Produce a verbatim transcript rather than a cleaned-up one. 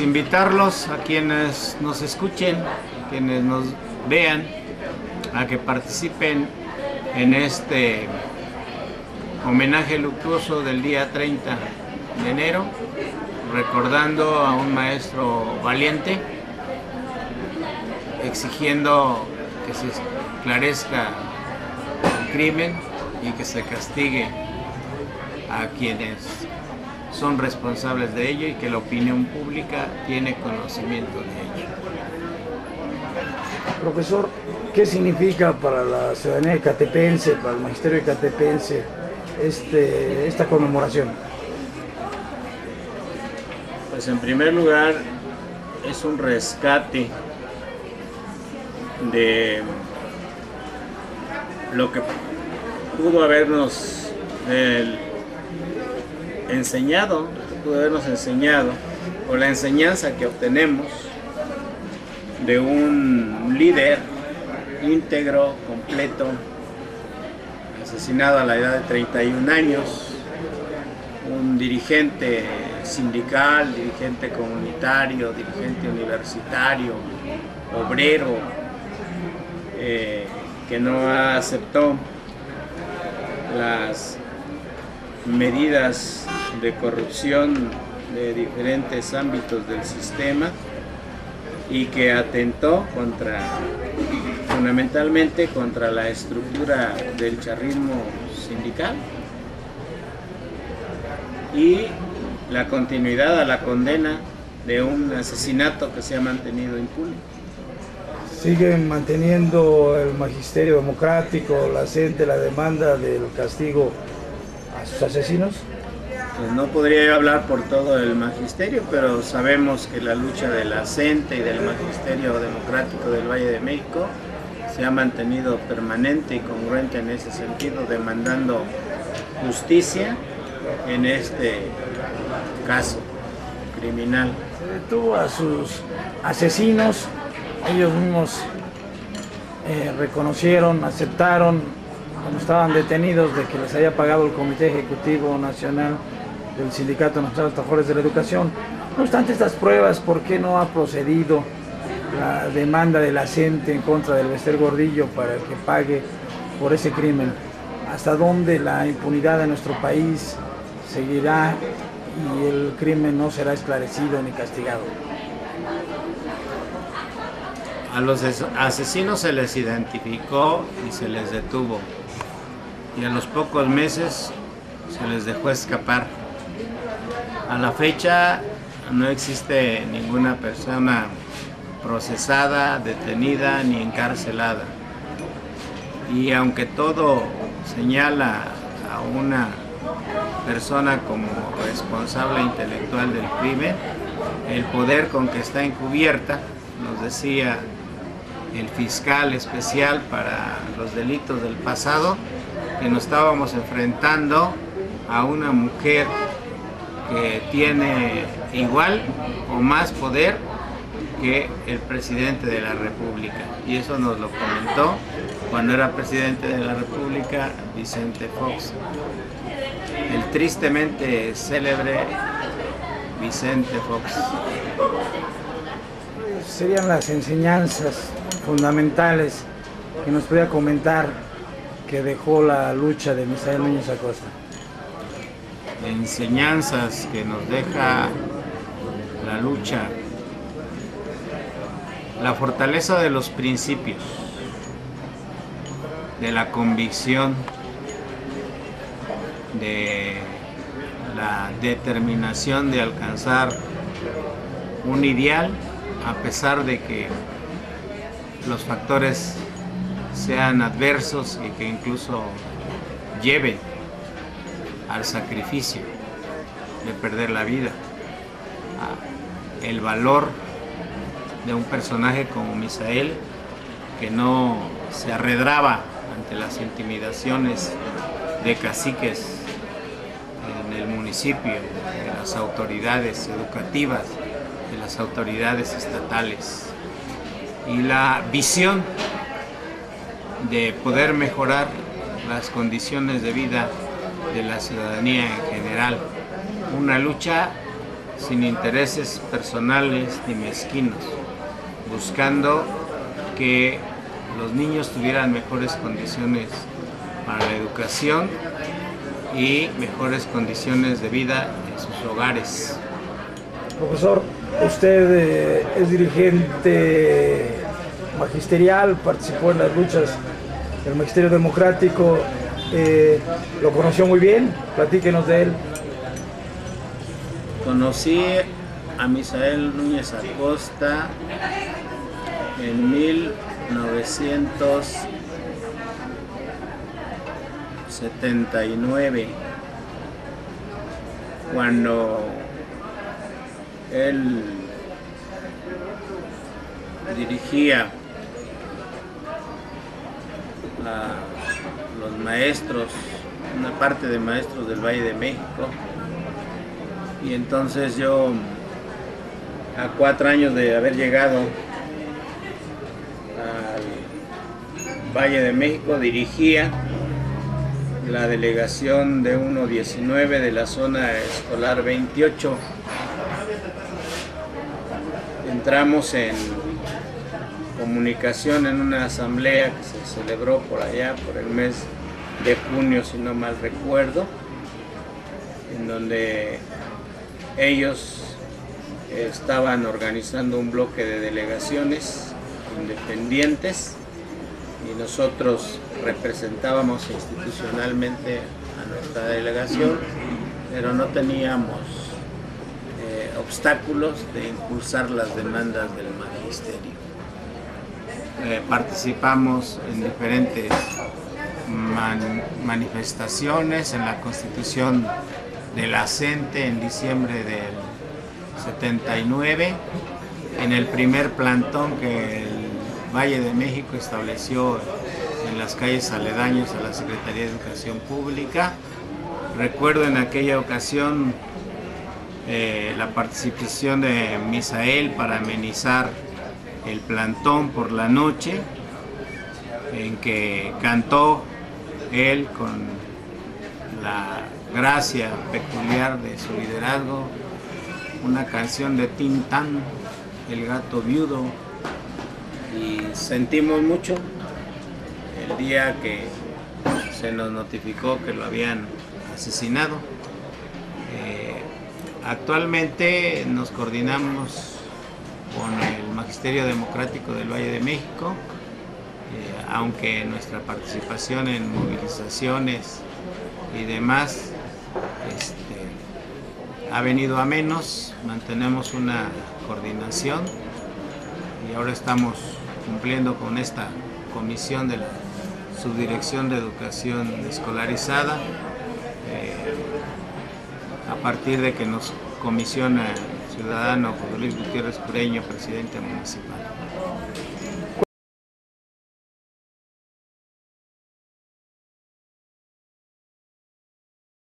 Invitarlos a quienes nos escuchen, a quienes nos vean, a que participen en este homenaje luctuoso del día treinta de enero, recordando a un maestro valiente, exigiendo que se esclarezca el crimen y que se castigue a quienes son responsables de ello y que la opinión pública tiene conocimiento de ello. Profesor, ¿qué significa para la ciudadanía ecatepense, para el magisterio ecatepense, este, esta conmemoración? Pues en primer lugar, es un rescate de lo que pudo habernos el enseñado, pudo habernos enseñado, o la enseñanza que obtenemos de un líder íntegro, completo, asesinado a la edad de treinta y un años, un dirigente sindical, dirigente comunitario, dirigente universitario, obrero, eh, que no aceptó las medidas de corrupción de diferentes ámbitos del sistema y que atentó contra, fundamentalmente contra la estructura del charrismo sindical y la continuidad a la condena de un asesinato que se ha mantenido impune. Siguen manteniendo el magisterio democrático, la sed de la demanda del castigo a sus asesinos. Pues no podría yo hablar por todo el magisterio, pero sabemos que la lucha de la CENTE y del magisterio democrático del Valle de México se ha mantenido permanente y congruente en ese sentido, demandando justicia en este caso criminal. Se detuvo a sus asesinos, ellos mismos eh, reconocieron, aceptaron, cuando estaban detenidos, de que les haya pagado el Comité Ejecutivo Nacional del Sindicato Nacional de Trabajadores de la Educación. No obstante estas pruebas, ¿por qué no ha procedido la demanda de la CENTE en contra de Elba Esther Gordillo para que pague por ese crimen? ¿Hasta dónde la impunidad de nuestro país seguirá y el crimen no será esclarecido ni castigado? A los asesinos se les identificó y se les detuvo, y a los pocos meses se les dejó escapar. A la fecha no existe ninguna persona procesada, detenida ni encarcelada. Y aunque todo señala a una persona como responsable intelectual del crimen, el poder con que está encubierta, nos decía el fiscal especial para los delitos del pasado, que nos estábamos enfrentando a una mujer que tiene igual o más poder que el presidente de la República. Y eso nos lo comentó cuando era presidente de la República Vicente Fox. El tristemente célebre Vicente Fox. Serían las enseñanzas fundamentales que nos podía comentar que dejó la lucha de Misael Núñez Acosta. Enseñanzas que nos deja la lucha. La fortaleza de los principios, de la convicción, de la determinación de alcanzar un ideal a pesar de que los factores sean adversos y que incluso lleven al sacrificio de perder la vida. El valor de un personaje como Misael, que no se arredraba ante las intimidaciones de caciques en el municipio, de las autoridades educativas, de las autoridades estatales, y la visión de poder mejorar las condiciones de vida de la ciudadanía en general. Una lucha sin intereses personales ni mezquinos, buscando que los niños tuvieran mejores condiciones para la educación y mejores condiciones de vida en sus hogares. Profesor, usted eh, es dirigente magisterial, participó en las luchas del Magisterio Democrático, eh, lo conoció muy bien, platíquenos de él. Conocí a Misael Núñez Acosta en mil novecientos setenta y nueve, cuando él dirigía a los maestros, una parte de maestros del Valle de México, y entonces yo, a cuatro años de haber llegado al Valle de México, dirigía la delegación de uno diecinueve de la zona escolar veintiocho. Entramos en comunicación en una asamblea que se celebró por allá por el mes de junio, si no mal recuerdo, en donde ellos estaban organizando un bloque de delegaciones independientes y nosotros representábamos institucionalmente a nuestra delegación, pero no teníamos eh, obstáculos de impulsar las demandas del magisterio. Eh, participamos en diferentes man manifestaciones, en la constitución de la CENTE en diciembre del setenta y nueve, en el primer plantón que el Valle de México estableció en las calles aledañas a la Secretaría de Educación Pública. Recuerdo en aquella ocasión eh, la participación de Misael para amenizar el plantón por la noche, en que cantó él con la gracia peculiar de su liderazgo, una canción de Tintán, El Gato Viudo, y sentimos mucho el día que se nos notificó que lo habían asesinado. Eh, actualmente nos coordinamos con el Magisterio Democrático del Valle de México, eh, aunque nuestra participación en movilizaciones y demás este, ha venido a menos, mantenemos una coordinación y ahora estamos cumpliendo con esta comisión de la Subdirección de Educación Escolarizada, eh, a partir de que nos comisiona el ciudadano José Luis Gutiérrez Cureño, presidente municipal.